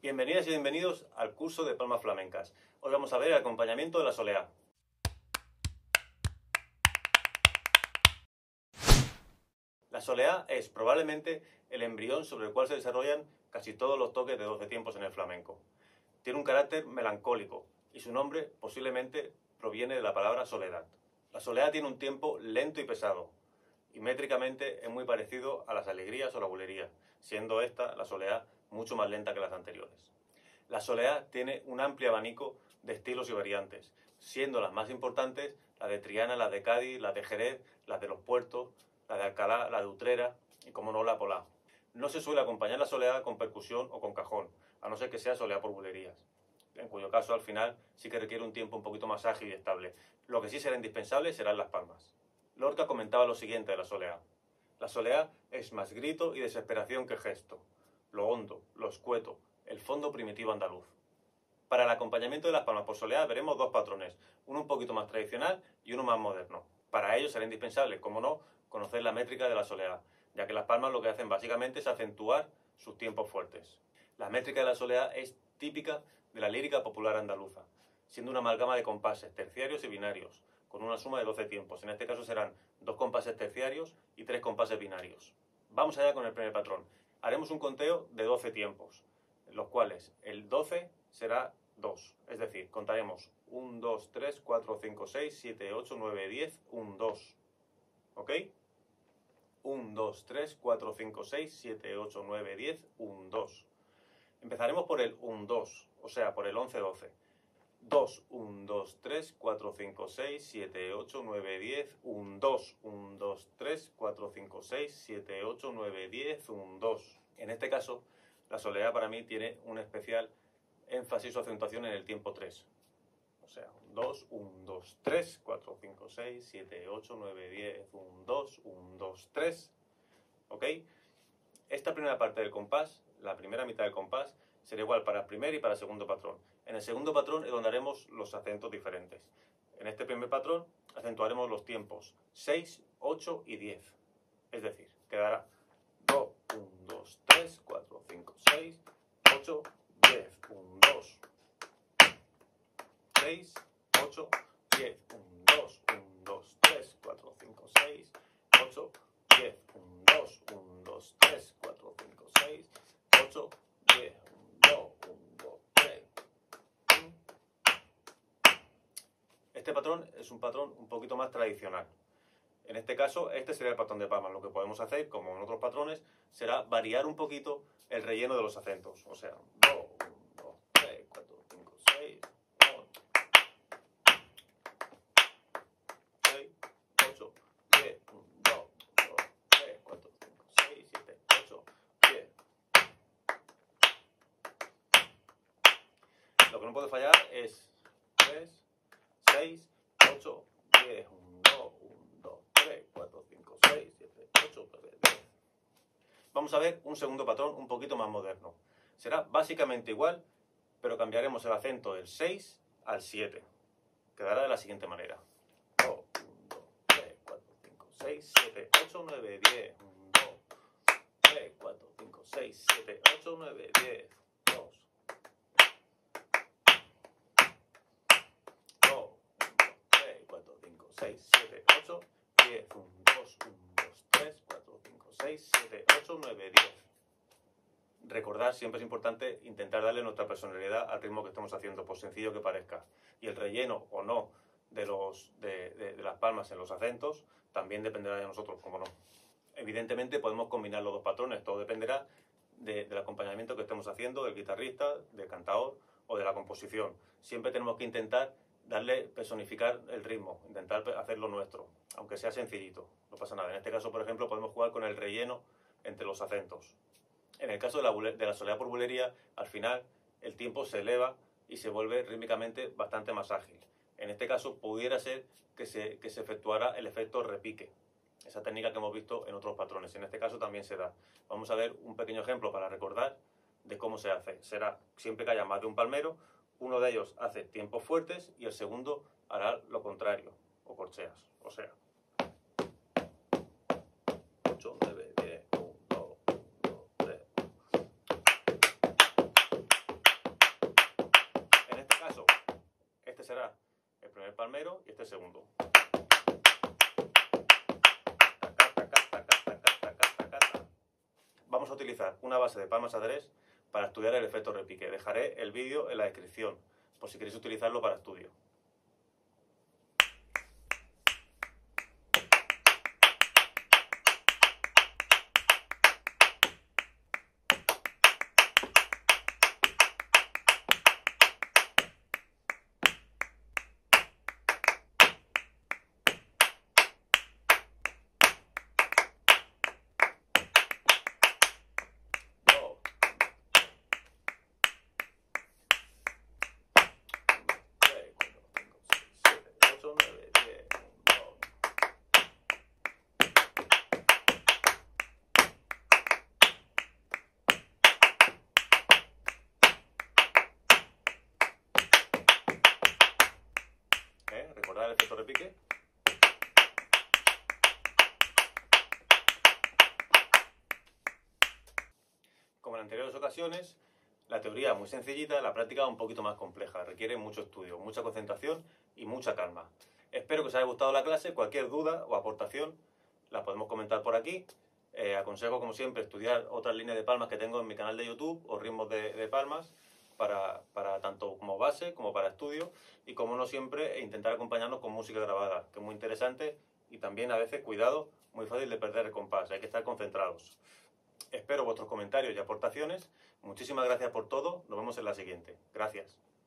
Bienvenidas y bienvenidos al curso de Palmas Flamencas. Hoy vamos a ver el acompañamiento de la soleá. La soleá es probablemente el embrión sobre el cual se desarrollan casi todos los toques de 12 tiempos en el flamenco. Tiene un carácter melancólico y su nombre posiblemente proviene de la palabra soledad. La soleá tiene un tiempo lento y pesado y métricamente es muy parecido a las alegrías o la bulería, siendo esta, la soleá, mucho más lenta que las anteriores. La soleá tiene un amplio abanico de estilos y variantes, siendo las más importantes las de Triana, las de Cádiz, las de Jerez, las de los Puertos, las de Alcalá, las de Utrera y, como no, la Polá. No se suele acompañar la soleá con percusión o con cajón, a no ser que sea soleá por bulerías, en cuyo caso al final sí que requiere un tiempo un poquito más ágil y estable. Lo que sí será indispensable serán las palmas. Lorca comentaba lo siguiente de la soleá. La soleá es más grito y desesperación que gesto. Lo hondo, lo escueto, el fondo primitivo andaluz. Para el acompañamiento de las palmas por soleá veremos dos patrones, uno un poquito más tradicional y uno más moderno. Para ello será indispensable, como no, conocer la métrica de la soleá, ya que las palmas lo que hacen básicamente es acentuar sus tiempos fuertes. La métrica de la soleá es típica de la lírica popular andaluza, siendo una amalgama de compases terciarios y binarios, con una suma de 12 tiempos. En este caso serán 2 compases terciarios y 3 compases binarios. Vamos allá con el primer patrón. Haremos un conteo de 12 tiempos, los cuales el 12 será 2, es decir, contaremos 1, 2, 3, 4, 5, 6, 7, 8, 9, 10, 1, 2, ¿ok? 1, 2, 3, 4, 5, 6, 7, 8, 9, 10, 1, 2. Empezaremos por el 1, 2, o sea, por el 11, 12. 2, 1, 2, 3, 4, 5, 6, 7, 8, 9, 10, 1, 2, 1, 2, 3, 4, 5, 6, 7, 8, 9, 10, 1, 2. En este caso, la soleá para mí tiene un especial énfasis o acentuación en el tiempo 3. O sea, 2, 1, 2, 3, 4, 5, 6, 7, 8, 9, 10, 1, 2, 1, 2, 3. ¿Ok? Esta primera parte del compás, la primera mitad del compás, será igual para el primer y para el segundo patrón. En el segundo patrón es donde haremos los acentos diferentes. En este primer patrón acentuaremos los tiempos 6, 8 y 10. Es decir, quedará 2, 1, 2, 3, 4, 5, 6, 8, 10, 1, 2, 6, 8, 10, 1, 2, 1, 2, 3, 4, 5, 6, 8, 10, 1, 2, 1, 2, 3, 4, 5, 6, 8, 10, 1, 2, 3. Este patrón es un patrón un poquito más tradicional. En este caso, este sería el patrón de palmas. Lo que podemos hacer, como en otros patrones, será variar un poquito el relleno de los acentos. O sea, 2, 1, 2, 3, 4, 5, 6, 8, 6, 8, 10, 1, 2, 2, 3, 4, 5, 6, 7, 8, 10. Lo que no puede fallar es 3, 6, 8, 10, 1, 2, 1, 2, 3, 4, 5, 6, 7, 8, 9, 10. Vamos a ver un segundo patrón un poquito más moderno. Será básicamente igual, pero cambiaremos el acento del 6 al 7. Quedará de la siguiente manera. 2, 1, 2, 3, 4, 5, 6, 7, 8, 9, 10. 1, 2, 3, 4, 5, 6, 7, 8, 9, 10. 2. Recordar, siempre es importante intentar darle nuestra personalidad al ritmo que estamos haciendo, por sencillo que parezca. Y el relleno o no de las palmas en los acentos también dependerá de nosotros, como no. Evidentemente podemos combinar los dos patrones, todo dependerá del acompañamiento que estemos haciendo, del guitarrista, del cantador o de la composición. Siempre tenemos que intentar darle, personificar el ritmo, intentar hacerlo nuestro, aunque sea sencillito, no pasa nada. En este caso, por ejemplo, podemos jugar con el relleno entre los acentos. En el caso de la soleá por bulería, al final el tiempo se eleva y se vuelve rítmicamente bastante más ágil. En este caso, pudiera ser que se efectuara el efecto repique, esa técnica que hemos visto en otros patrones. En este caso también se da. Vamos a ver un pequeño ejemplo para recordar de cómo se hace. Será siempre que haya más de un palmero, uno de ellos hace tiempos fuertes y el segundo hará lo contrario, o corcheas, o sea. 8, 9, 10, 1, 2, 1, 2, 3. será el primer palmero y este el segundo. Vamos a utilizar una base de palmas a tres para estudiar el efecto repique. Dejaré el vídeo en la descripción por si queréis utilizarlo para estudio. El efecto repique. Como en anteriores ocasiones, la teoría es muy sencillita, la práctica es un poquito más compleja, requiere mucho estudio, mucha concentración y mucha calma. Espero que os haya gustado la clase, cualquier duda o aportación la podemos comentar por aquí. Aconsejo, como siempre, estudiar otras líneas de palmas que tengo en mi canal de YouTube o ritmos de palmas. Para tanto como base, como para estudio y como no siempre intentar acompañarnos con música grabada, que es muy interesante y también a veces, cuidado, muy fácil de perder el compás, hay que estar concentrados. Espero vuestros comentarios y aportaciones, muchísimas gracias por todo, nos vemos en la siguiente. Gracias.